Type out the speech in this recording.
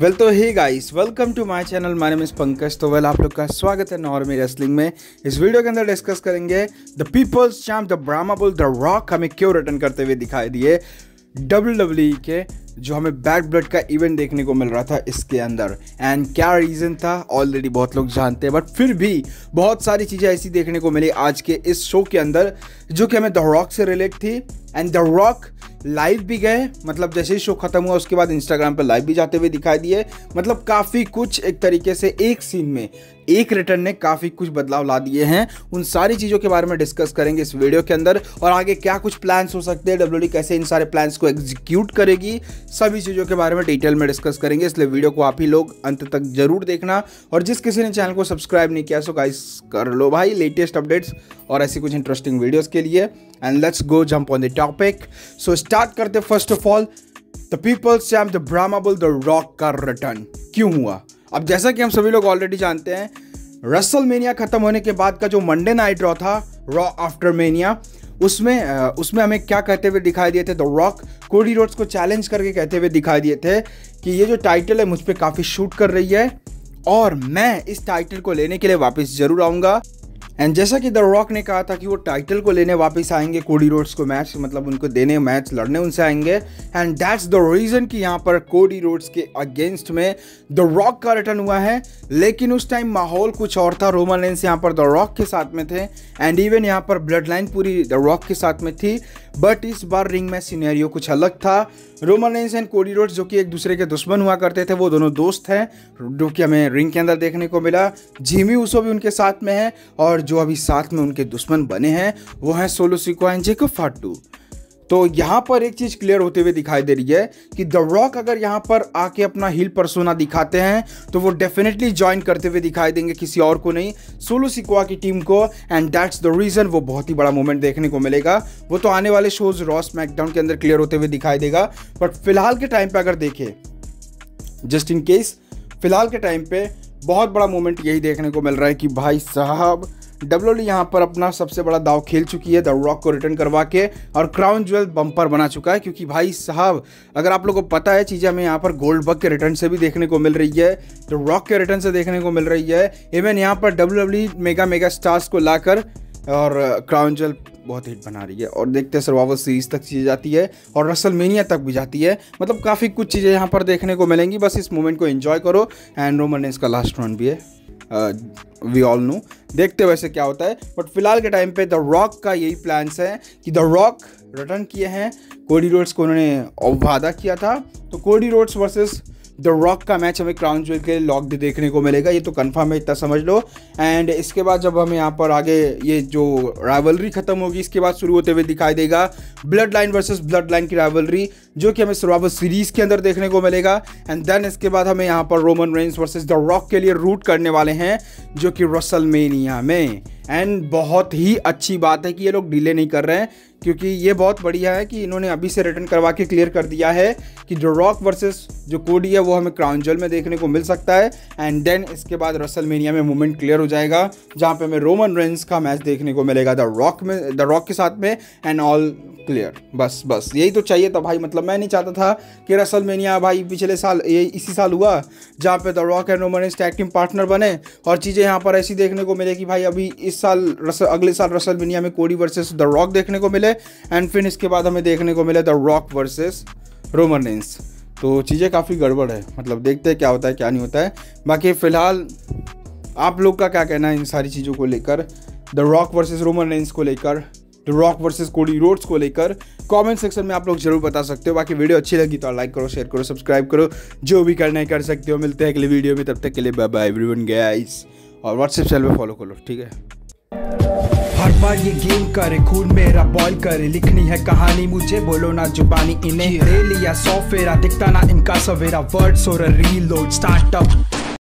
Well तो hey guys, welcome to my channel. My name is Pankaj तोवेल। आप लोग का स्वागत है नॉर्मी रेसलिंग में। इस वीडियो के अंदर डिस्कस करेंगे the peoples champ the Brahma bull the Rock हमें क्यों रिटर्न करते हुए दिखाई दिए WWE के, जो हमें बैड ब्लड का इवेंट देखने को मिल रहा था इसके अंदर। एंड क्या रीज़न था ऑलरेडी बहुत लोग जानते हैं, बट फिर भी बहुत सारी चीज़ें ऐसी देखने को मिली आज के इस शो के अंदर जो कि हमें द रॉक से रिलेट थी। एंड द रॉक लाइव भी गए, मतलब जैसे ही शो खत्म हुआ उसके बाद इंस्टाग्राम पर लाइव भी जाते हुए दिखाई दिए। मतलब काफ़ी कुछ एक तरीके से एक सीन में एक रिटर्न ने काफ़ी कुछ बदलाव ला दिए हैं। उन सारी चीज़ों के बारे में डिस्कस करेंगे इस वीडियो के अंदर, और आगे क्या कुछ प्लान्स हो सकते हैं, WWE कैसे इन सारे प्लान्स को एग्जीक्यूट करेगी, सभी चीज़ों के बारे में डिटेल में डिस्कस करेंगे। इसलिए वीडियो को आप ही लोग अंत तक जरूर देखना। और जिस किसी ने चैनल को सब्सक्राइब नहीं किया सो गाइस कर लो भाई, लेटेस्ट अपडेट्स और ऐसी कुछ इंटरेस्टिंग वीडियोस के लिए। And let's go jump on the topic. So start करते first of all the peoples champ the Brahma bull the Rock का रिटर्न क्यों हुआ। अब जैसा कि हम सभी लोग ऑलरेडी जानते हैं, रेसलमेनिया खत्म होने के बाद का जो मंडे नाइट रॉ था, रॉ आफ्टर मेनिया, उसमें हमें क्या कहते हुए दिखाई दिए थे द रॉक, कोडी रोड्स को चैलेंज करके कहते हुए दिखाई दिए थे कि ये जो टाइटल है मुझ पर काफ़ी शूट कर रही है और मैं इस टाइटल को लेने के लिए वापस जरूर आऊँगा। एंड जैसा कि द रॉक ने कहा था कि वो टाइटल को लेने वापस आएंगे, कोडी रोड्स को मैच, मतलब उनको देने मैच लड़ने उनसे आएंगे। एंड दैट्स द रीज़न कि यहाँ पर कोडी रोड्स के अगेंस्ट में द रॉक का रिटर्न हुआ है। लेकिन उस टाइम माहौल कुछ और था, रोमन रेंस यहाँ पर द रॉक के साथ में थे एंड इवन यहाँ पर ब्लड लाइन पूरी द रॉक के साथ में थी, बट इस बार रिंग में सिनेरियो कुछ अलग था। Roman Reigns and Cody Rhodes जो कि एक दूसरे के दुश्मन हुआ करते थे, वो दोनों दोस्त हैं जो कि हमें रिंग के अंदर देखने को मिला। जिमी उसो भी उनके साथ में है, और जो अभी साथ में उनके दुश्मन बने हैं वो हैं Solo Sikoa and Jacob Fatu. तो यहाँ पर एक चीज़ क्लियर होते हुए दिखाई दे रही है कि द रॉक अगर यहाँ पर आके अपना हील परसोना दिखाते हैं तो वो डेफिनेटली ज्वाइन करते हुए दिखाई देंगे किसी और को नहीं, सोलो सिकोआ की टीम को। एंड दैट्स द रीज़न वो बहुत ही बड़ा मोमेंट देखने को मिलेगा। वो तो आने वाले शोज रॉ स्मैकडाउन के अंदर क्लियर होते हुए दिखाई देगा, बट फिलहाल के टाइम पर अगर देखें, जस्ट इन केस, फिलहाल के टाइम पर बहुत बड़ा मोमेंट यही देखने को मिल रहा है कि भाई साहब WWE यहाँ पर अपना सबसे बड़ा दाव खेल चुकी है द रॉक को रिटर्न करवा के, और क्राउन ज्वेल बम्पर बना चुका है। क्योंकि भाई साहब अगर आप लोगों को पता है, चीज़ें हमें यहाँ पर गोल्डबर्ग के रिटर्न से भी देखने को मिल रही है, द रॉक के रिटर्न से देखने को मिल रही है। इवन यहाँ पर WWE मेगा स्टार्स को लाकर और क्राउन ज्वेल बहुत हिट बना रही है, और देखते हैं सर्वाइवर सीरीज तक चीज़ जाती है और रेसलमेनिया तक भी जाती है। मतलब काफ़ी कुछ चीज़ें यहाँ पर देखने को मिलेंगी, बस इस मोमेंट को एंजॉय करो। एंड रोमन रेंस का लास्ट रन भी है, वी ऑल नो, देखते वैसे क्या होता है। बट फिलहाल के टाइम पे द रॉक का यही प्लान्स है कि द रॉक रिटर्न किए हैं, कोडी रोड्स को उन्होंने वादा किया था, तो Cody Rhodes versus the Rock का मैच हमें क्राउन ज्वेल के लिए लॉक्ड देखने को मिलेगा, ये तो कंफर्म है, इतना समझ लो। एंड इसके बाद जब हम यहाँ पर आगे ये जो राइवलरी खत्म होगी इसके बाद शुरू होते हुए दिखाई देगा blood line versus blood line की राइवलरी, जो कि हमें सर्वाइवर सीरीज के अंदर देखने को मिलेगा। एंड देन इसके बाद हमें यहाँ पर Roman Reigns versus the Rock के लिए रूट करने वाले हैं, जो कि रेसलमेनिया में। एंड बहुत ही अच्छी बात है कि ये लोग डिले नहीं कर रहे हैं, क्योंकि ये बहुत बढ़िया है कि इन्होंने अभी से रिटर्न करवा के क्लियर कर दिया है कि जो रॉक वर्सेस जो कोडी है वो हमें क्राउन जल में देखने को मिल सकता है। एंड देन इसके बाद रेसलमेनिया में मोमेंट क्लियर हो जाएगा, जहाँ पे हमें रोमन रेंस का मैच देखने को मिलेगा द रॉक के साथ में। एंड ऑल क्लियर, बस यही तो चाहिए था भाई। मतलब मैं नहीं चाहता था कि रेसलमेनिया भाई पिछले साल इसी साल हुआ, जहाँ पे the Rock and Roman Reigns tag team partner बने, और चीज़ें यहाँ पर ऐसी देखने को मिले कि भाई अभी इस साल अगले साल रेसलमेनिया में कोडी वर्सेस द रॉक देखने को मिले। एंड फिर इसके बाद हमें देखने को मिले the Rock versus Roman Reigns. तो चीज़ें काफ़ी गड़बड़ है, मतलब देखते हैं क्या होता है क्या नहीं होता है। बाकी फ़िलहाल आप लोग का क्या कहना है इन सारी चीज़ों को लेकर, the Rock versus Roman Reigns को लेकर, the Rock versus Cody Rhodes को लेकर, कमेंट सेक्शन में आप लोग जरूर बता सकते हो। बाकी वीडियो अच्छी लगी तो लाइक करो, शेयर करो, सब्सक्राइब करो, जो भी करना है कर सकते हो। मिलते हैं अगले वीडियो में, तब तक के लिए बाय बाय एवरीवन गाइस। और व्हाट्सएप चैनल पे फॉलो करो, ठीक है। हर बार ये गेम करे, खून मेरा बॉयल करे, लिखनी है कहानी मुझे, बोलो ना जुबानी इन्हें, ले लिया 100 फेरा, दिखता ना इनका सवेरा, वर्ड्स और रीलोड स्टार्टअप।